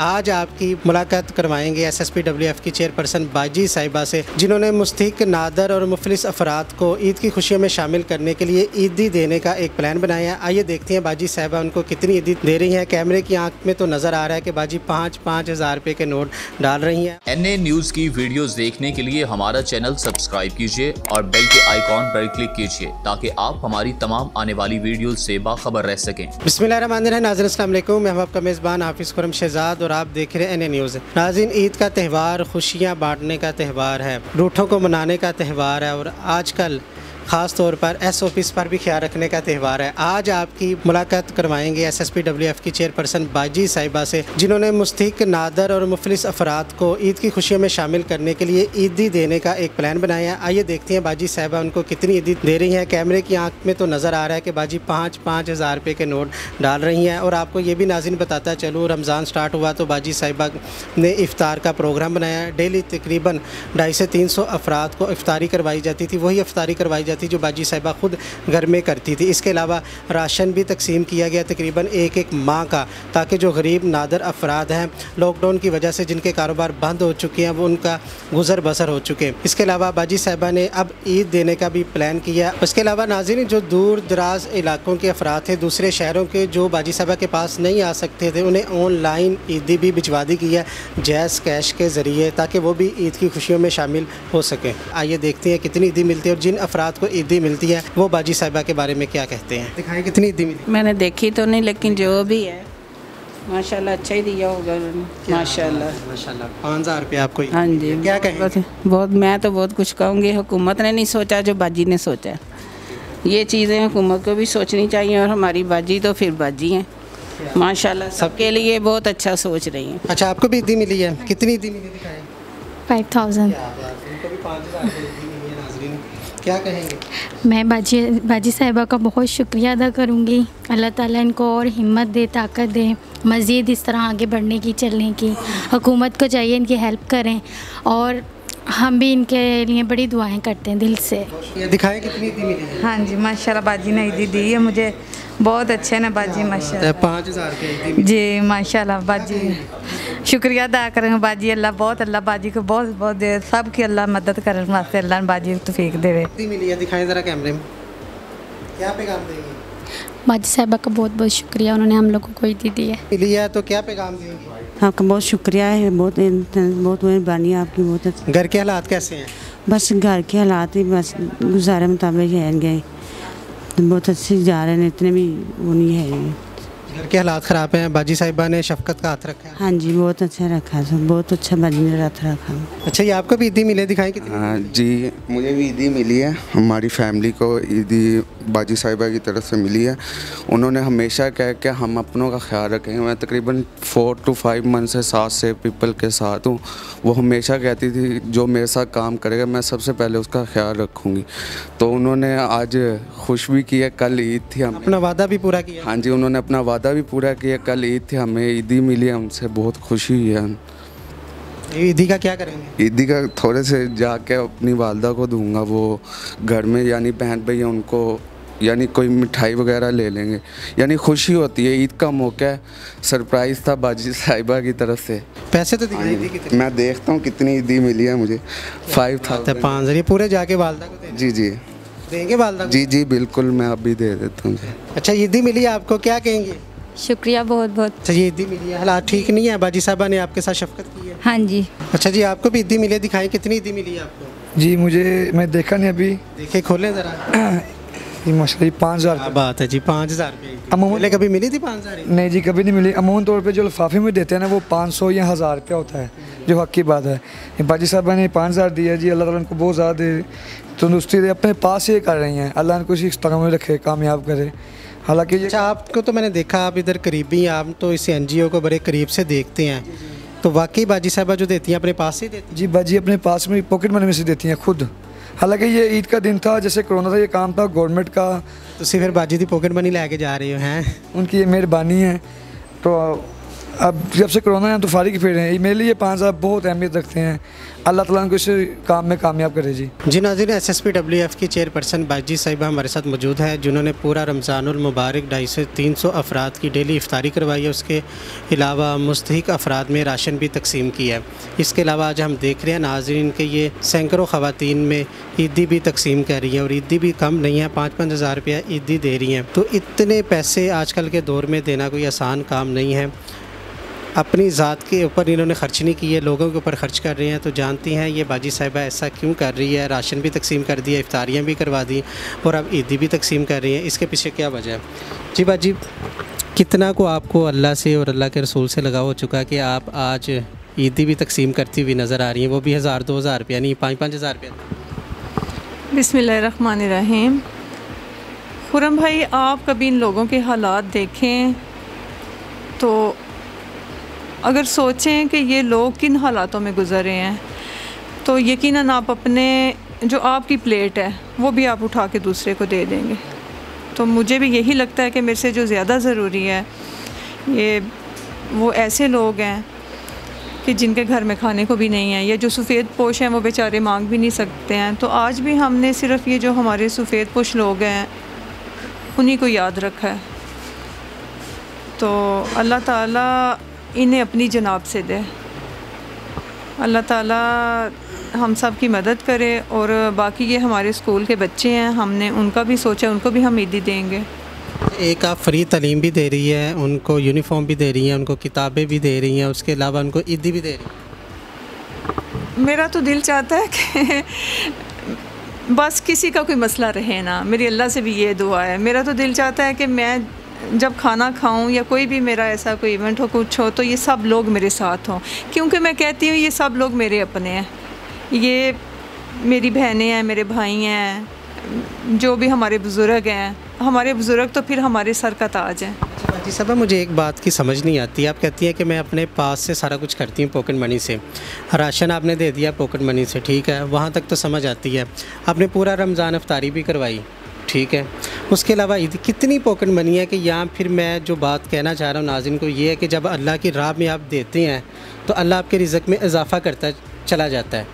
आज आपकी मुलाकात करवाएंगे SSPWF की चेयरपर्सन बाजी साहिबा से, जिन्होंने मुस्तहिक, नादर और मुफलिस अफराद को ईद की खुशियों में शामिल करने के लिए ईदी देने का एक प्लान बनाया है। आइए देखते हैं बाजी साहिबा उनको कितनी ईदी दे रही हैं। कैमरे की आंख में तो नज़र आ रहा है कि बाजी 5-5 हज़ार रुपये के नोट डाल रही हैं। NN न्यूज़ की वीडियोज़ देखने के लिए हमारा चैनल सब्सक्राइब कीजिए और बेल के आइकॉन पर क्लिक कीजिए ताकि आप हमारी तमाम आने वाली वीडियोज़ से बाखबर रह सकें। बिस्मिल्लाहिर्रहमानिर्रहीम। नाज़रीन अस्सलाम वालेकुम, मैं हूं आपका मेज़बान हाफिज़ खुर्रम शहज़ाद और आप देख रहे हैं NN न्यूज़। नाज़रीन, ईद का त्यौहार खुशियाँ बाँटने का त्यौहार है, रूठों को मनाने का त्यौहार है और आजकल ख़ास तौर पर SOPs पर भी ख्याल रखने का त्यौहार है। आज आपकी मुलाकात करवाएंगे SSPWF की चेयरपर्सन बाजी साहिबा से, जिन्होंने मुस्तहिक, नादर और मुफलिस अफराद को ईद की खुशियों में शामिल करने के लिए ईदी देने का एक प्लान बनाया है। आइए देखते हैं बाजी साहिबा उनको कितनी ईदी दे रही हैं। कैमरे की आंख में तो नज़र आ रहा है कि बाजी 5-5 हज़ार रुपये के नोट डाल रही हैं। और आपको ये भी नाज़रीन बताता चलूँ, रमज़ान स्टार्ट हुआ तो बाजी साहिबा ने इफ्तार का प्रोग्राम बनाया। डेली तकरीबन 250 से 300 अफराद को इफ्तारी करवाई जाती थी, वही इफ्तारी करवाई जाती जो बाजी साहिबा ख़ुद घर में करती थी। इसके अलावा राशन भी तकसीम किया गया तकरीबन 1-1 माह का, ताकि जो गरीब, नादर अफराद हैं लॉकडाउन की वजह से जिनके कारोबार बंद हो चुके हैं, वो उनका गुजर बसर हो चुके हैं। इसके अलावा बाजी साहिबा ने अब ईद देने का भी प्लान किया। उसके अलावा नाज़रीन, जो दूर दराज इलाकों के अफराद थे, दूसरे शहरों के जो बाजी साहिबा के पास नहीं आ सकते थे, उन्हें ऑनलाइन ईदी भी भिजवा दी गई है जैज़ कैश के ज़रिए, ताकि वो भी ईद की खुशियों में शामिल हो सकें। आइए देखते हैं कितनी ईदी मिलती है और जिन अफराद को ईदी मिलती है वो बाजी साहिबा के बारे में क्या कहते हैं। दिखाएं कितनी ईदी मिली। मैंने देखी तो नहीं, लेकिन जो भी है माशाल्लाह अच्छा ही दिया होगा। माशाल्लाह माशाल्लाह 5 हज़ार रुपये आपको। हाँ जी, क्या कहें? बहुत, मैं तो बहुत कुछ कहूँगी। हुकूमत ने नहीं सोचा जो बाजी ने सोचा। ये चीज़ें हुकूमत को भी सोचनी चाहिए और हमारी बाजी तो फिर बाजी हैं माशाल्लाह, सबके लिए बहुत अच्छा सोच रही हैं। अच्छा, आपको भी ईदी मिली है? कितनी ईदी मिली? 5000। क्या कहेंगे? मैं बाजी साहिबा का बहुत शुक्रिया अदा करूँगी। अल्लाह ताला इनको और हिम्मत दे, ताकत दे मज़ीद इस तरह आगे बढ़ने की, चलने की। हुकूमत को चाहिए इनकी हेल्प करें और हम भी इनके लिए बड़ी दुआएं करते हैं दिल से। ये दिखाएं कितनी ईदी मिली है। हाँ जी माशाल्लाह बाजी ने ईदी दी है मुझे, बहुत अच्छे ना बाजी माशाल्लाह। 5 हज़ार जी माशाल्लाह बाजी, शुक्रिया अदा करेंगे बाजी। अल्लाह बहुत, अल्लाह बाजी को बहुत बहुत दे, सब की अल्लाह मदद करें वास्ते। अल्लाह बाजी को तौफीक देवे। दिखाएं ज़रा कैमरे में, क्या पैगाम देंगे? बाजी साहिबा का बहुत बहुत शुक्रिया, उन्होंने हम लोगों को ईदी दी है। मिली है तो क्या पैगाम देंगे? आपका बहुत शुक्रिया है, बहुत मेहरबानी है आपकी, बहुत अच्छी। घर के हालात कैसे हैं? बस घर के हालात ही बस गुजारे मुताबिक है, गए बहुत अच्छे जा रहे हैं, इतने भी वो नहीं है। घर के हालात ख़राब हैं, बाजी साहिबा ने शफकत का हाथ रखा है। हाँ जी बहुत अच्छा रखा, बहुत अच्छा बाजी ने हाथ रखा। अच्छा, ये आपको भी ईदी मिले? दिखाएं कितनी। हाँ जी, मुझे भी ईदी मिली है। हमारी फैमिली को ईदी बाजी साहिबा की तरफ से मिली है। उन्होंने हमेशा कहा कि हम अपनों का ख्याल रखें। मैं तकरीबन 4 to 5 मंथ से सास से पीपल के साथ हूँ। वो हमेशा कहती थी जो मेरे साथ काम करेगा मैं सबसे पहले उसका ख्याल रखूँगी, तो उन्होंने आज खुश भी किया। कल ईद थी, हम अपना वादा भी पूरा किया। हाँ जी, उन्होंने अपना वादा भी पूरा किया। कल ईद थी, हमें ईदी मिली, हमसे बहुत खुशी हुई है। ईदी का क्या करेंगे? ईदी का थोड़े से जाके अपनी वालदा को दूंगा, वो घर में यानी बहन भैया उनको यानी कोई मिठाई वगैरह ले लेंगे। यानी खुशी होती है, ईद का मौका है, सरप्राइज़ था बाजी साहिबा की तरफ से। पैसे तो दिखाई, मैं देखता हूँ कितनी ईदी मिली है मुझे। 5,000 पूरे जाके वालदा को। जी जी देंगे वालदा? जी जी बिल्कुल, मैं अभी दे देता हूँ। अच्छा, ईदी मिली आपको, क्या कहेंगे? शुक्रिया बहुत बहुत। अच्छा, ये ईदी मिली है, हालात ठीक नहीं है, बाजी साहिबा ने आपके साथ शफकत की है। हाँ जी। अच्छा जी, आपको भी ईदी मिली है। दिखाएं कितनी ईदी मिली है आपको। जी मुझे, मैं देखा नहीं अभी। देखे खोलें ज़रा। ये मछली 5,000। बात है जी, 5,000 कभी मिली थी? 5,000 नहीं जी, कभी नहीं मिली। अमूमन तौर पर जो लिफाफे में देते हैं ना वो 500 या 1,000 रुपया होता है, जो हक़ की बात है। बाजी साहिबा ने 5,000 दिया जी, अल्लाह ताला उनको बहुत ज़्यादा तंदुरुस्ती दे, अपने पास ही कर रही हैं। अल्लाह उनको इसी तरह में रखे, कामयाब करे। हालांकि अच्छा, आपको तो मैंने देखा आप इधर करीबी हैं, आप तो इस NGO को बड़े करीब से देखते हैं, तो वाकई बाजी साहिबा जो देती हैं अपने पास ही देती हैं? जी बाजी अपने पास में पॉकेट मनी में से देती हैं खुद। हालांकि ये ईद का दिन था, जैसे कोरोना था, ये काम था गवर्नमेंट का, तो फिर बाजी दी पॉकेट मनी लेके जा रहे हैं, उनकी ये मेहरबानी है। तो अब जब से कोरोना तो फारिग फिर हैं, मेरे लिए 5 साहब बहुत अहमियत रखते हैं। अल्लाह ताला इस काम में कामयाब करे। जी नाज़रीन, SSPWF की चेयरपर्सन बाजी साहिबा हमारे साथ मौजूद है, जिन्होंने पूरा रमज़ानुल मुबारक 250 से 300 अफराद की डेली इफ्तारी करवाई है। उसके अलावा मुस्तहिक अफराद में राशन भी तकसीम किया है। इसके अलावा आज हम देख रहे हैं नाज़रीन के ये सैकड़ों ख़वातीन में ईदी भी तकसीम कर रही है, और ईदी भी कम नहीं है, 5-5 हज़ार रुपया ईदी दे रही हैं। तो इतने पैसे आजकल के दौर में देना कोई आसान काम नहीं है। अपनी ज़ात के ऊपर इन्होंने खर्च नहीं की है, लोगों के ऊपर खर्च कर रहे हैं। तो जानती हैं ये बाजी साहिबा ऐसा क्यों कर रही है। राशन भी तकसीम कर दिया, इफ्तारियाँ भी करवा दी, और अब ईदी भी तकसीम कर रही हैं। इसके पीछे क्या वजह है? जी बाजी, कितना को आपको अल्लाह से और अल्लाह के रसूल से लगाव हो चुका कि आप आज ईदी भी तकसीम करती हुई नज़र आ रही हैं, वो भी 1000-2000 रुपया नहीं, 5-5 हज़ार रुपया। बिस्मिल्लाहिर्रहमानिर्रहीम। खुर्रम भाई, आप कभी इन लोगों के हालात देखें तो अगर सोचें कि ये लोग किन हालातों में गुजरे हैं, तो यकीनन आप अपने जो आपकी प्लेट है वो भी आप उठा के दूसरे को दे देंगे। तो मुझे भी यही लगता है कि मेरे से जो ज़्यादा ज़रूरी है ये वो ऐसे लोग हैं कि जिनके घर में खाने को भी नहीं है, या जो सफ़ेद पोश हैं वो बेचारे मांग भी नहीं सकते हैं। तो आज भी हमने सिर्फ़ ये जो हमारे सफ़ेद पोश लोग हैं उन्हीं को याद रखा है। तो अल्लाह ताला इन्हें अपनी जनाब से दे, अल्लाह ताला हम सब की मदद करे। और बाकी ये हमारे स्कूल के बच्चे हैं, हमने उनका भी सोचा, उनको भी हम ईदी देंगे। एक आप फ्री तालीम भी दे रही है, उनको यूनिफॉर्म भी दे रही है, उनको किताबें भी दे रही हैं, उसके अलावा उनको ईदी भी दे रही है। मेरा तो दिल चाहता है कि बस किसी का कोई मसला रहे ना, मेरी अल्लाह से भी ये दुआ है। मेरा तो दिल चाहता है कि मैं जब खाना खाऊं या कोई भी मेरा ऐसा कोई इवेंट हो, कुछ हो, तो ये सब लोग मेरे साथ हों, क्योंकि मैं कहती हूँ ये सब लोग मेरे अपने हैं। ये मेरी बहनें हैं, मेरे भाई हैं, जो भी हमारे बुज़ुर्ग हैं, हमारे बुज़ुर्ग तो फिर हमारे सर का ताज हैं। जी साहब, मुझे एक बात की समझ नहीं आती, आप कहती हैं कि मैं अपने पास से सारा कुछ करती हूँ, पॉकेट मनी से। राशन आपने दे दिया पॉकेट मनी से, ठीक है, वहाँ तक तो समझ आती है। आपने पूरा रमज़ान इफ्तारी भी करवाई, ठीक है। उसके अलावा कितनी पॉकेट मनी है कि यहाँ फिर मैं जो बात कहना चाह रहा हूँ नाज़रीन को ये है कि जब अल्लाह की राह में आप देते हैं तो अल्लाह आपके रिज़्क में इजाफ़ा करता चला जाता है।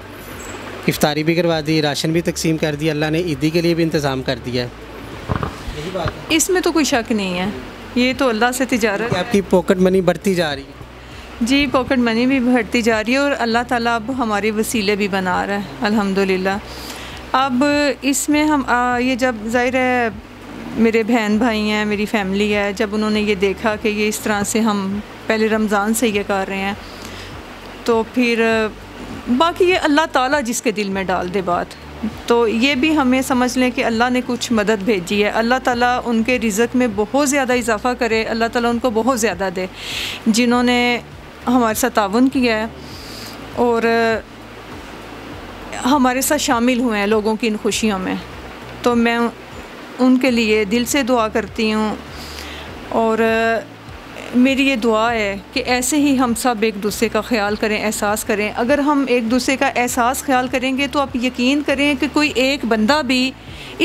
इफ्तारी भी करवा दी, राशन भी तकसीम कर दिया, अल्लाह ने ईदी के लिए भी इंतज़ाम कर दिया है, इसमें तो कोई शक नहीं है। ये तो अल्लाह से तिजारत। आपकी पॉकेट मनी बढ़ती जा रही है। जी, पॉकेट मनी भी बढ़ती जा रही है, और अल्लाह ताला अब हमारे वसीले भी बना रहा है, अल्हम्दुलिल्लाह। अब इसमें हम ये जब ज़ाहिर है मेरे बहन भाई हैं, मेरी फैमिली है, जब उन्होंने ये देखा कि ये इस तरह से हम पहले रमज़ान से ये कर रहे हैं, तो फिर बाकी ये अल्लाह ताला जिसके दिल में डाल दे बात, तो ये भी हमें समझ लें कि अल्लाह ने कुछ मदद भेजी है। अल्लाह ताला उनके रिज़्क में बहुत ज़्यादा इजाफ़ा करे, अल्लाह ताला उनको बहुत ज़्यादा दे जिन्होंने हमारे साथ ताउन किया है और हमारे साथ शामिल हुए हैं लोगों की इन खुशियों में। तो मैं उनके लिए दिल से दुआ करती हूँ, और मेरी ये दुआ है कि ऐसे ही हम सब एक दूसरे का ख्याल करें, एहसास करें। अगर हम एक दूसरे का एहसास ख्याल करेंगे तो आप यकीन करें कि कोई एक बंदा भी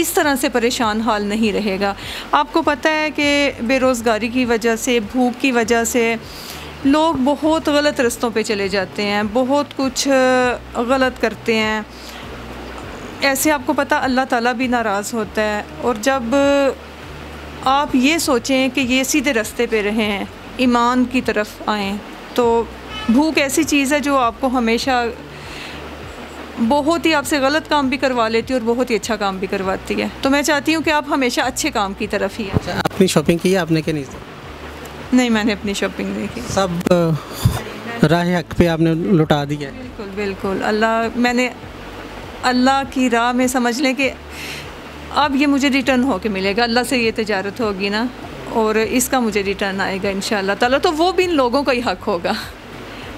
इस तरह से परेशान हाल नहीं रहेगा। आपको पता है कि बेरोज़गारी की वजह से, भूख की वजह से लोग बहुत गलत रस्तों पे चले जाते हैं, बहुत कुछ गलत करते हैं। ऐसे आपको पता अल्लाह ताला भी नाराज़ होता है। और जब आप ये सोचें कि ये सीधे रास्ते पे रहें, ईमान की तरफ आएं, तो भूख ऐसी चीज़ है जो आपको हमेशा बहुत ही आपसे गलत काम भी करवा लेती है और बहुत ही अच्छा काम भी करवाती है। तो मैं चाहती हूँ कि आप हमेशा अच्छे काम की तरफ ही आएँ। अपनी शॉपिंग की आपने क्या नहीं? मैंने अपनी शॉपिंग देखी, सब राह हक पे आपने लुटा दिया। बिल्कुल बिल्कुल, अल्लाह मैंने अल्लाह की राह में समझ लें कि अब ये मुझे रिटर्न होके मिलेगा, अल्लाह से ये तिजारत होगी ना, और इसका मुझे रिटर्न आएगा इंशाअल्लाह ताला। तो वो भी इन लोगों का ही हक होगा,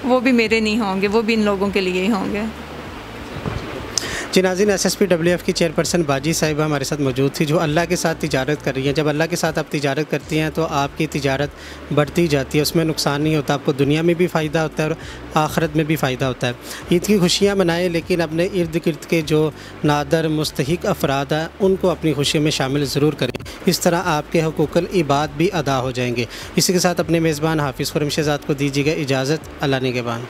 वो भी मेरे नहीं होंगे, वो भी इन लोगों के लिए ही होंगे। जी नाज़रीन, SSPWF की चेयरपर्सन बाजी साहिबा हमारे साथ मौजूद थी, जो अल्लाह के साथ तिजारत कर रही हैं। जब अल्लाह के साथ आप तिजारत करती हैं तो आपकी तिजारत बढ़ती जाती है, उसमें नुकसान नहीं होता। आपको दुनिया में भी फ़ायदा होता है और आखिरत में भी फ़ायदा होता है। ईद की खुशियाँ मनाएं, लेकिन अपने इर्द गिर्द के जो नादर मुस्तहिक अफराद हैं उनको अपनी खुशियों में शामिल ज़रूर करें। इस तरह आपके हुकूक़ल इबाद भी अदा हो जाएंगे। इसी के साथ अपने मेज़बान हाफिज़ खुर्रम शहज़ाद को दीजिएगा इजाज़त। अल्लाह निगहबान।